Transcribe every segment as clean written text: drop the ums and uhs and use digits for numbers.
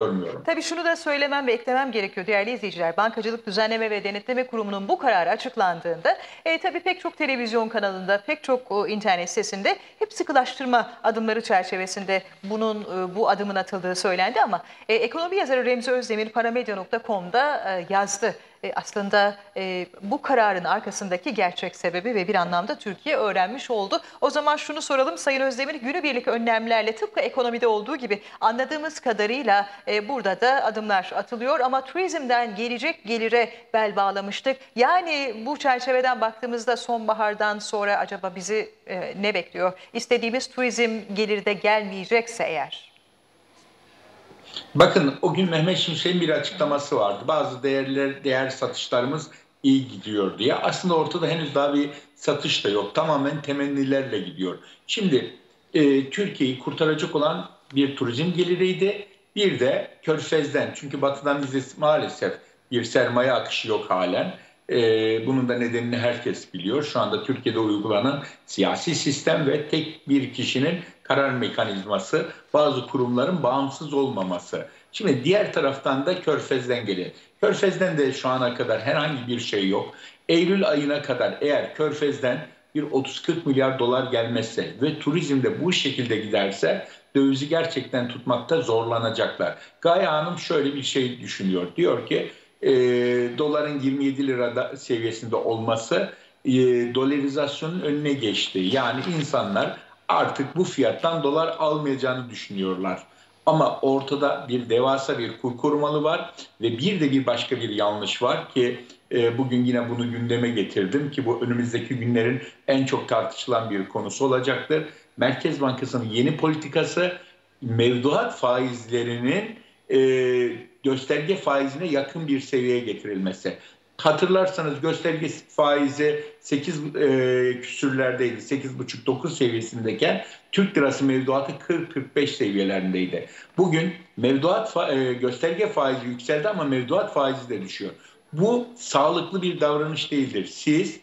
görmüyorum. Tabii şunu da söylemem ve eklemem gerekiyor değerli izleyiciler. Bankacılık Düzenleme ve Denetleme Kurumu'nun bu kararı açıklandığında tabii pek çok televizyon kanalında, pek çok internet sitesinde hep sıkılaştırma adımları çerçevesinde bunun bu adımın atıldığı söylendi ama ekonomi yazarı Remzi Özdemir paramedya.com'da yazdı. Aslında bu kararın arkasındaki gerçek sebebi ve bir anlamda Türkiye öğrenmiş oldu. O zaman şunu soralım Sayın Özdemir, günübirlik önlemlerle tıpkı ekonomide olduğu gibi anladığımız kadarıyla burada da adımlar atılıyor ama turizmden gelecek gelire bel bağlamıştık. Yani bu çerçeveden baktığımızda sonbahardan sonra acaba bizi ne bekliyor? İstediğimiz turizm geliri de gelmeyecekse eğer. Bakın o gün Mehmet Şimşek'in bir açıklaması vardı. Bazı değer satışlarımız iyi gidiyor diye. Aslında ortada henüz daha bir satış da yok. Tamamen temennilerle gidiyor. Şimdi Türkiye'yi kurtaracak olan bir turizm geliriydi. Bir de Körfez'den. Çünkü batıdan bize maalesef bir sermaye akışı yok halen. Bunun da nedenini herkes biliyor. Şu anda Türkiye'de uygulanan siyasi sistem ve tek bir kişinin karar mekanizması, bazı kurumların bağımsız olmaması. Şimdi diğer taraftan da Körfez'den geliyor. Körfez'den de şu ana kadar herhangi bir şey yok. Eylül ayına kadar eğer Körfez'den bir 30-40 milyar dolar gelmezse ve turizm de bu şekilde giderse dövizi gerçekten tutmakta zorlanacaklar. Kaya Hanım şöyle bir şey düşünüyor. Diyor ki doların 27 lira seviyesinde olması dolarizasyonun önüne geçti. Yani insanlar artık bu fiyattan dolar almayacağını düşünüyorlar. Ama ortada bir devasa bir kur korumalı var ve bir başka bir yanlış var ki bugün yine bunu gündeme getirdim ki bu önümüzdeki günlerin en çok tartışılan bir konusu olacaktır. Merkez Bankası'nın yeni politikası mevduat faizlerinin gösterge faizine yakın bir seviyeye getirilmesi. Hatırlarsanız gösterge faizi 8 küsürlerdeydi. 8,5-9 seviyesindeyken Türk lirası mevduatı 40-45 seviyelerindeydi. Bugün gösterge faizi yükseldi ama mevduat faizi de düşüyor. Bu sağlıklı bir davranış değildir. Siz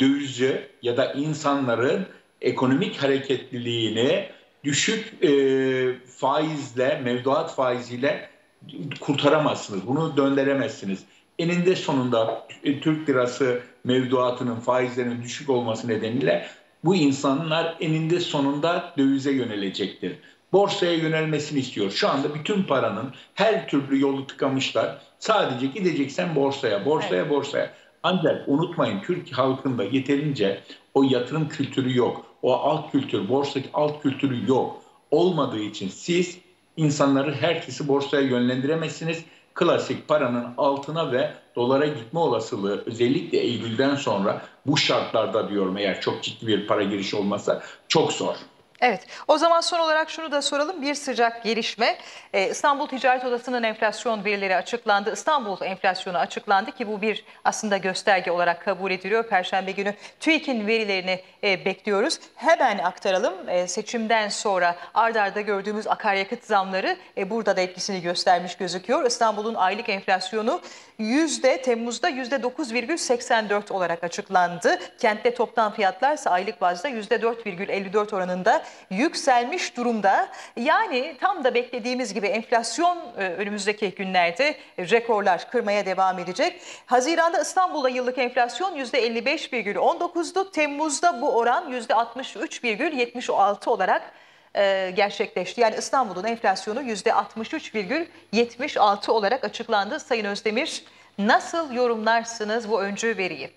dövizci ya da insanların ekonomik hareketliliğini düşük faizle, mevduat faiziyle kurtaramazsınız. Bunu döndüremezsiniz. Eninde sonunda Türk lirası mevduatının faizlerinin düşük olması nedeniyle bu insanlar eninde sonunda dövize yönelecektir. Borsaya yönelmesini istiyor. Şu anda bütün paranın her türlü yolu tıkamışlar. Sadece gideceksen borsaya. Ancak unutmayın Türk halkında yeterince o yatırım kültürü yok. O alt kültür, borsadaki alt kültürü yok. Olmadığı için siz insanları herkesi borsaya yönlendiremezsiniz. Klasik paranın altına ve dolara gitme olasılığı özellikle Eylül'den sonra bu şartlarda diyorum eğer çok ciddi bir para girişi olmasa çok zor. Evet, o zaman son olarak şunu da soralım, bir sıcak gelişme. İstanbul Ticaret Odası'nın enflasyon verileri açıklandı. İstanbul enflasyonu açıklandı ki bu bir aslında gösterge olarak kabul ediliyor. Perşembe günü TÜİK'in verilerini bekliyoruz. Hemen aktaralım, seçimden sonra ardarda gördüğümüz akaryakıt zamları burada da etkisini göstermiş gözüküyor. İstanbul'un aylık enflasyonu Temmuz'da %9,84 olarak açıklandı. Kentte toptan fiyatlarsa aylık bazda %4,54 oranında yükselmiş durumda. Yani tam da beklediğimiz gibi enflasyon önümüzdeki günlerde rekorlar kırmaya devam edecek. Haziran'da İstanbul'da yıllık enflasyon %55,19'du. Temmuz'da bu oran %63,76 olarak gerçekleşti. Yani İstanbul'un enflasyonu %63,76 olarak açıklandı. Sayın Özdemir, nasıl yorumlarsınız bu öncü veriyi?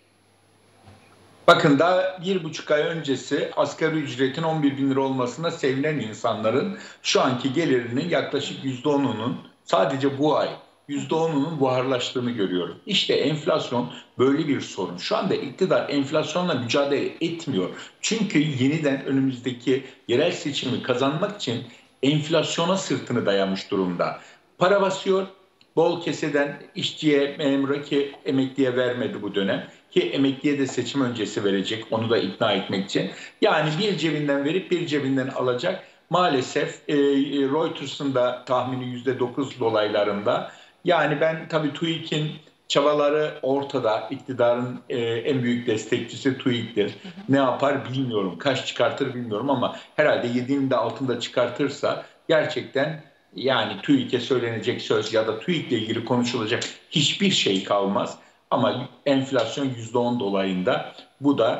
Bakın daha 1,5 ay öncesi asgari ücretin 11 bin lira olmasına sevinen insanların şu anki gelirinin yaklaşık %10'unun sadece bu ay %10'unun buharlaştığını görüyorum. İşte enflasyon böyle bir sorun. Şu anda iktidar enflasyonla mücadele etmiyor. Çünkü yeniden önümüzdeki yerel seçimi kazanmak için enflasyona sırtını dayamış durumda. Para basıyor, bol keseden işçiye, memura ki emekliye vermedi bu dönem. Ki emekliye de seçim öncesi verecek, onu da ikna etmek için. Yani bir cebinden verip bir cebinden alacak. Maalesef Reuters'ın da tahmini %9 dolaylarında. Yani ben tabii TÜİK'in çabaları ortada. İktidarın en büyük destekçisi TÜİK'tir. Ne yapar bilmiyorum, kaç çıkartır bilmiyorum ama herhalde 7'nin de altında çıkartırsa gerçekten Yani TÜİK'e söylenecek söz ya da TÜİK'le ilgili konuşulacak hiçbir şey kalmaz. Ama enflasyon %10 dolayında, bu da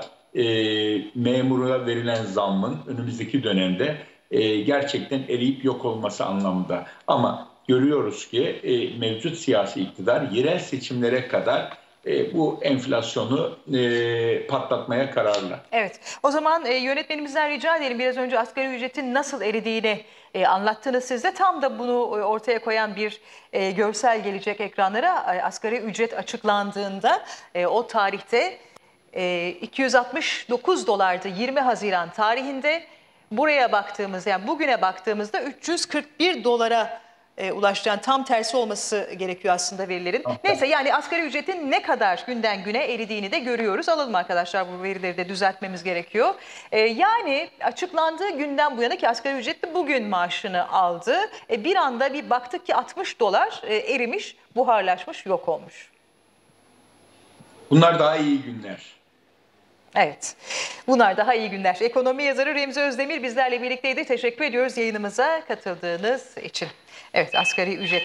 memura verilen zammın önümüzdeki dönemde gerçekten eriyip yok olması anlamında. Ama görüyoruz ki mevcut siyasi iktidar yerel seçimlere kadar bu enflasyonu patlatmaya kararlı. Evet, o zaman yönetmenimizden rica edelim, biraz önce asgari ücretin nasıl eridiğini anlattınız siz de. Tam da bunu ortaya koyan bir görsel gelecek ekranlara. Asgari ücret açıklandığında o tarihte 269 dolardı 20 Haziran tarihinde. Buraya baktığımızda, yani bugüne baktığımızda 341 dolara ulaştıran, tam tersi olması gerekiyor aslında verilerin. Tamam. Neyse, yani asgari ücretin ne kadar günden güne eridiğini de görüyoruz. Alalım arkadaşlar, bu verileri de düzeltmemiz gerekiyor. Yani açıklandığı günden bu yana, ki asgari ücretli bugün maaşını aldı. Bir anda bir baktık ki 60 dolar erimiş, buharlaşmış, yok olmuş. Bunlar daha iyi günler. Evet, bunlar daha iyi günler. Ekonomi yazarı Remzi Özdemir bizlerle birlikteydi. Teşekkür ediyoruz yayınımıza katıldığınız için. Evet, asgari ücret.